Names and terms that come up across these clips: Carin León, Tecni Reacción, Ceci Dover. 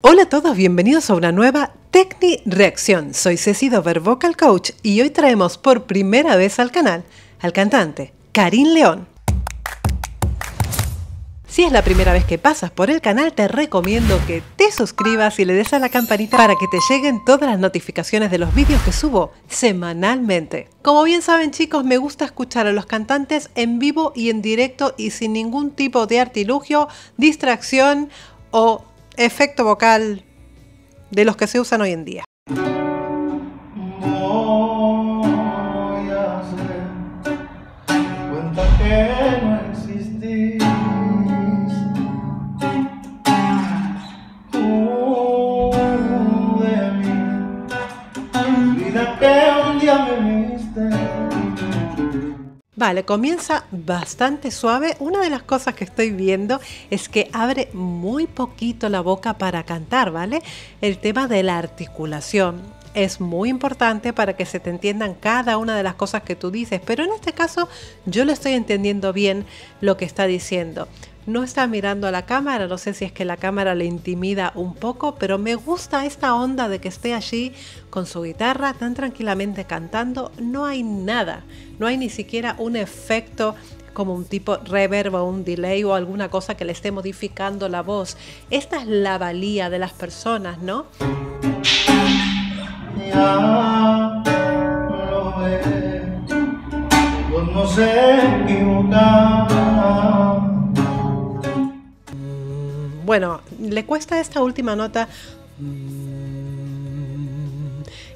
Hola a todos, bienvenidos a una nueva Tecni Reacción. Soy Ceci Dover, Vocal Coach, y hoy traemos por primera vez al canal al cantante Carin León. Si es la primera vez que pasas por el canal, te recomiendo que te suscribas y le des a la campanita para que te lleguen todas las notificaciones de los vídeos que subo semanalmente. Como bien saben, chicos, me gusta escuchar a los cantantes en vivo y en directo y sin ningún tipo de artilugio, distracción o efecto vocal de los que se usan hoy en día. Voy a hacer cuenta que no existís. Tú de mí, vida que un día me viste. Vale, comienza bastante suave. Una de las cosas que estoy viendo es que abre muy poquito la boca para cantar, ¿vale? El tema de la articulación es muy importante para que se te entiendan cada una de las cosas que tú dices, pero en este caso yo lo estoy entendiendo bien lo que está diciendo. No está mirando a la cámara, no sé si es que la cámara le intimida un poco, pero me gusta esta onda de que esté allí con su guitarra tan tranquilamente cantando. No hay nada, no hay ni siquiera un efecto como un tipo reverb o un delay o alguna cosa que le esté modificando la voz. Esta es la valía de las personas, ¿no? Ya lo ves, pues no se equivoca. Bueno, le cuesta esta última nota.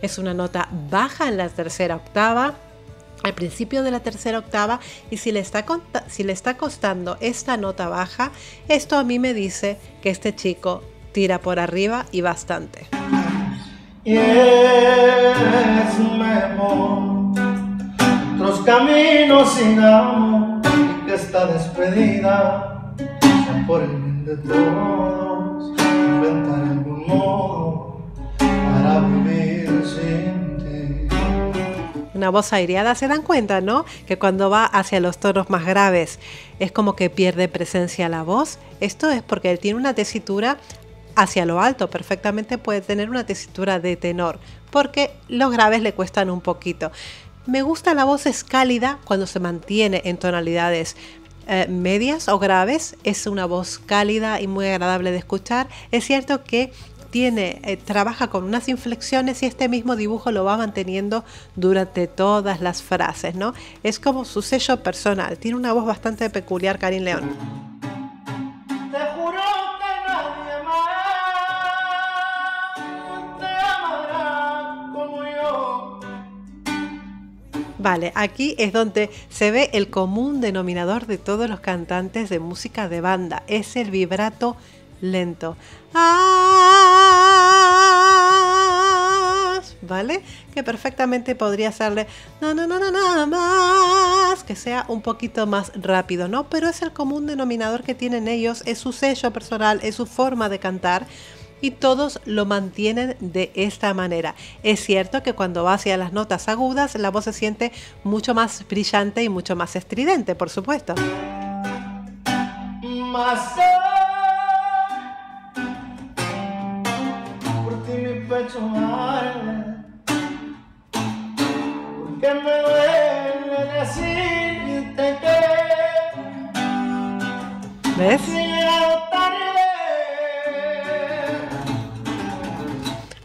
Es una nota baja en la tercera octava, al principio de la tercera octava, y si le está costando esta nota baja, esto a mí me dice que este chico tira por arriba y bastante. Yes, mejor otros caminos sin amor, que esta despedida por el de todos, inventar algún modo para vivir sin ti. Una voz aireada, se dan cuenta, ¿no? Que cuando va hacia los tonos más graves es como que pierde presencia la voz. Esto es porque él tiene una tesitura hacia lo alto, perfectamente puede tener una tesitura de tenor, porque los graves le cuestan un poquito. Me gusta la voz cálida cuando se mantiene en tonalidades medias o graves. Es una voz cálida y muy agradable de escuchar. Es cierto que tiene, trabaja con unas inflexiones, y este mismo dibujo lo va manteniendo durante todas las frases, ¿no? Es como su sello personal. Tiene una voz bastante peculiar, Carin León. Te juro que nadie más te amará como yo. Vale, aquí es donde se ve el común denominador de todos los cantantes de música de banda. Es el vibrato lento. ¿Vale? Que perfectamente podría hacerle na, na, na, na, nada más, que sea un poquito más rápido, ¿no? Pero es el común denominador que tienen ellos, es su sello personal, es su forma de cantar. Y todos lo mantienen de esta manera. Es cierto que cuando va hacia las notas agudas, la voz se siente mucho más brillante y mucho más estridente, por supuesto. ¿Ves?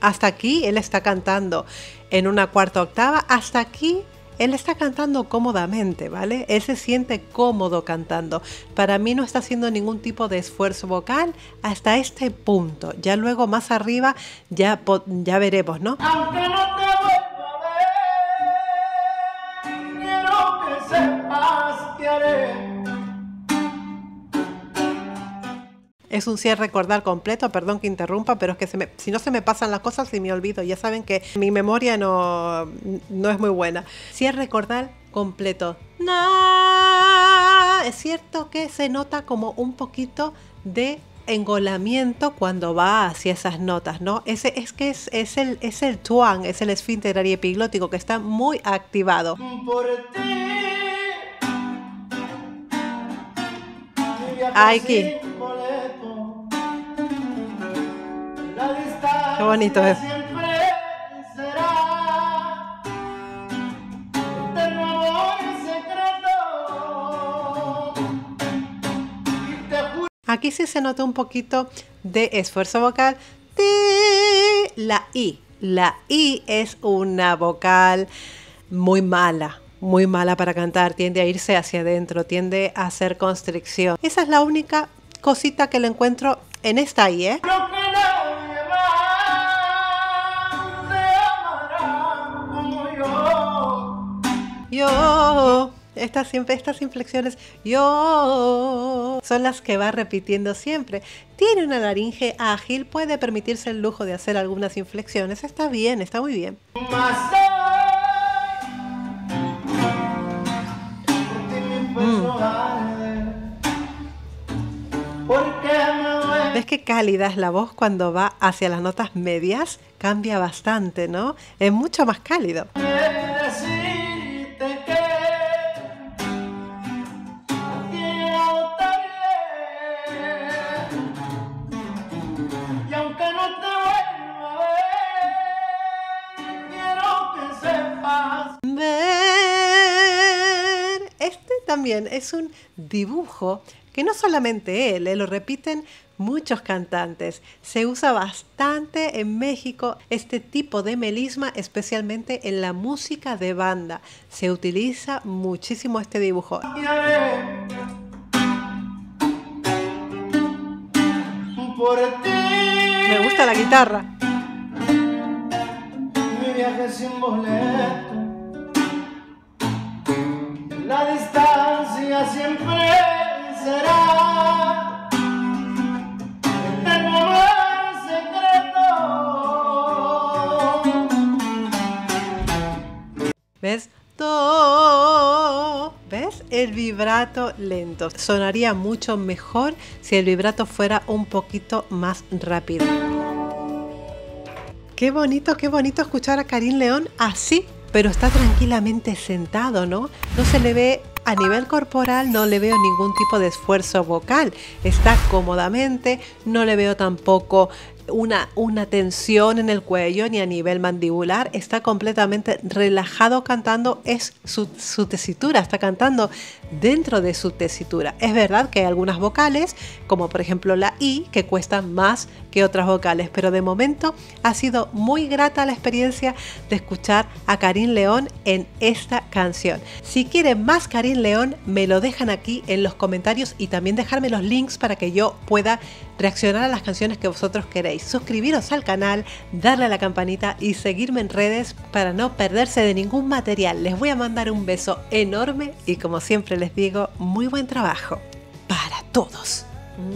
Hasta aquí él está cantando en una cuarta octava, hasta aquí él está cantando cómodamente, ¿vale? Él se siente cómodo cantando. Para mí no está haciendo ningún tipo de esfuerzo vocal hasta este punto. Ya luego más arriba ya veremos, ¿no? Aunque no te vuelva a ver, quiero que sepas que haré. Es un cierre cordal completo, perdón que interrumpa, pero es que si no se me pasan las cosas y me olvido. Ya saben que mi memoria no es muy buena. Cierre cordal completo. Es cierto que se nota como un poquito de engolamiento cuando va hacia esas notas, ¿no? Ese es el twang, es el esfínter ariepiglótico que está muy activado. Por ti, aquí. Qué bonito es. Aquí sí se nota un poquito de esfuerzo vocal de la I. La I es una vocal muy mala para cantar, tiende a irse hacia adentro, tiende a hacer constricción. Esa es la única cosita que le encuentro en esta I, ¿eh? Yo, estas inflexiones, yo, son las que va repitiendo siempre. Tiene una laringe ágil, puede permitirse el lujo de hacer algunas inflexiones. Está bien, está muy bien. ¿Ves qué cálida es la voz cuando va hacia las notas medias? Cambia bastante, ¿no? Es mucho más cálido. También es un dibujo que no solamente él, lo repiten muchos cantantes. Se usa bastante en México este tipo de melisma, especialmente en la música de banda. Se utiliza muchísimo este dibujo. Me gusta la guitarra. Mi viaje sin boleto. La distancia siempre será eterno secreto. ¿Ves? ¿Ves? El vibrato lento. Sonaría mucho mejor si el vibrato fuera un poquito más rápido. Qué bonito escuchar a Carin León así. Pero está tranquilamente sentado, ¿no? No se le ve a nivel corporal, no le veo ningún tipo de esfuerzo vocal. Está cómodamente, no le veo tampoco una tensión en el cuello ni a nivel mandibular. Está completamente relajado cantando, es su tesitura, está cantando dentro de su tesitura. Es verdad que hay algunas vocales, como por ejemplo la I, que cuestan más que otras vocales, pero de momento ha sido muy grata la experiencia de escuchar a Carin León en esta canción. Si quieren más Carin León, me lo dejan aquí en los comentarios y también dejarme los links para que yo pueda reaccionar a las canciones que vosotros queréis. Suscribiros al canal, darle a la campanita y seguirme en redes para no perderse de ningún material. Les voy a mandar un beso enorme y, como siempre les digo, muy buen trabajo para todos.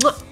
¡Mua!